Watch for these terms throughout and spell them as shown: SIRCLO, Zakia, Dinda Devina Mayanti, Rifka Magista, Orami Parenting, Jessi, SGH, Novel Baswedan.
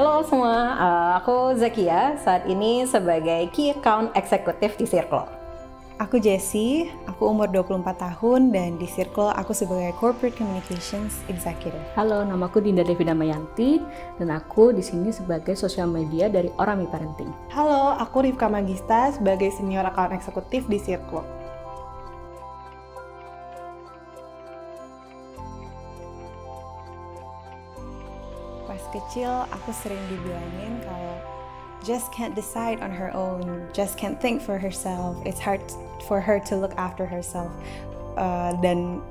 Halo semua, aku Zakia, saat ini sebagai Key Account Executive di SIRCLO. Aku Jessi, aku umur 24 tahun dan di SIRCLO aku sebagai Corporate Communications Executive. Halo, namaku Dinda Devina Mayanti dan aku di sini sebagai Social Media dari Orami Parenting. Halo, aku Rifka Magista sebagai Senior Account Executive di SIRCLO. Pas kecil, aku sering dibilangin kalau just can't decide on her own, just can't think for herself, it's hard for her to look after herself. Dan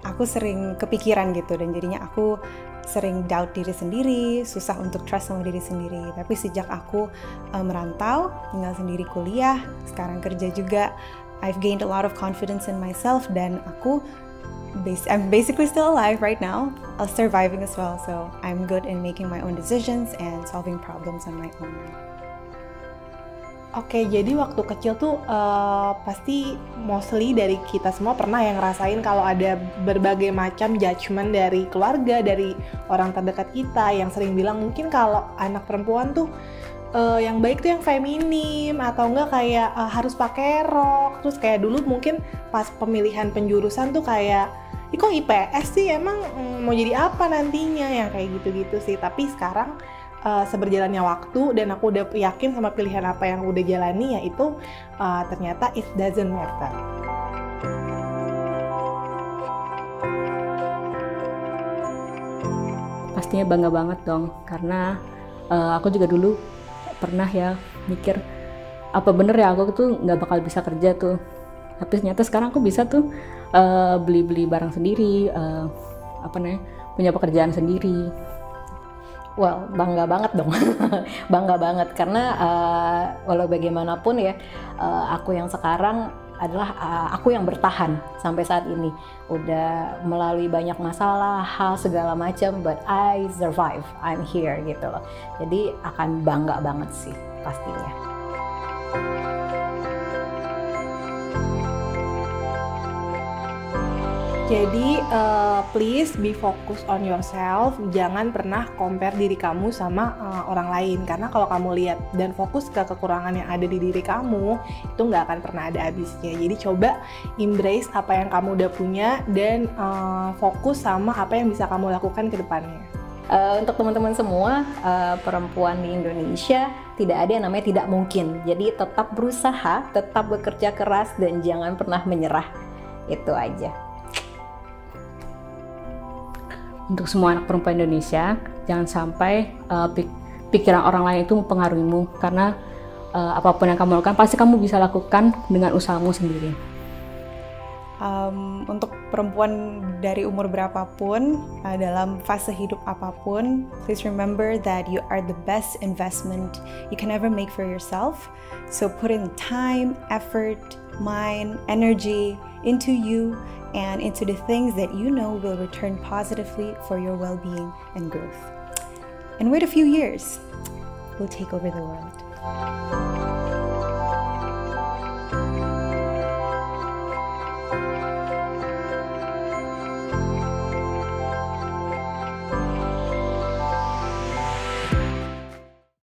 aku sering kepikiran gitu, dan jadinya aku sering doubt diri sendiri, susah untuk trust sama diri sendiri. Tapi sejak aku merantau, tinggal sendiri kuliah, sekarang kerja juga, I've gained a lot of confidence in myself, dan aku I'm basically still alive right now, surviving as well, so I'm good in making my own decisions and solving problems on my own. Oke, jadi waktu kecil tuh pasti mostly dari kita semua pernah yang ngerasain kalau ada berbagai macam judgement dari keluarga, dari orang terdekat kita yang sering bilang mungkin kalau anak perempuan tuh yang baik tuh yang feminim atau enggak kayak harus pakai rok. Terus kayak dulu mungkin pas pemilihan penjurusan tuh kayak ih kok IPS sih, emang mau jadi apa nantinya, yang kayak gitu-gitu sih. Tapi sekarang seberjalannya waktu dan aku udah yakin sama pilihan apa yang udah jalani, yaitu ternyata it doesn't matter. Pastinya bangga banget dong, karena aku juga dulu pernah ya mikir apa bener ya aku tuh nggak bakal bisa kerja tuh, tapi ternyata sekarang aku bisa tuh beli-beli barang sendiri, punya pekerjaan sendiri. Well, bangga banget dong. Bangga banget karena walau bagaimanapun ya, aku yang sekarang adalah aku yang bertahan sampai saat ini, udah melalui banyak masalah, hal segala macam, but I survive, I'm here gitu loh. Jadi akan bangga banget sih pastinya. Jadi please be focus on yourself, jangan pernah compare diri kamu sama orang lain, karena kalau kamu lihat dan fokus ke kekurangan yang ada di diri kamu, itu nggak akan pernah ada habisnya. Jadi coba embrace apa yang kamu udah punya dan fokus sama apa yang bisa kamu lakukan ke depannya. Untuk teman-teman semua, perempuan di Indonesia tidak ada yang namanya tidak mungkin. Jadi tetap berusaha, tetap bekerja keras dan jangan pernah menyerah, itu aja. Untuk semua anak perempuan Indonesia, jangan sampai pikiran orang lain itu mempengaruhimu, karena apapun yang kamu lakukan pasti kamu bisa lakukan dengan usahamu sendiri. Untuk perempuan dari umur berapapun, dalam fase hidup apapun, please remember that you are the best investment you can ever make for yourself. So put in time, effort, mind, energy into you and into the things that you know will return positively for your well-being and growth. And wait a few years, we'll take over the world.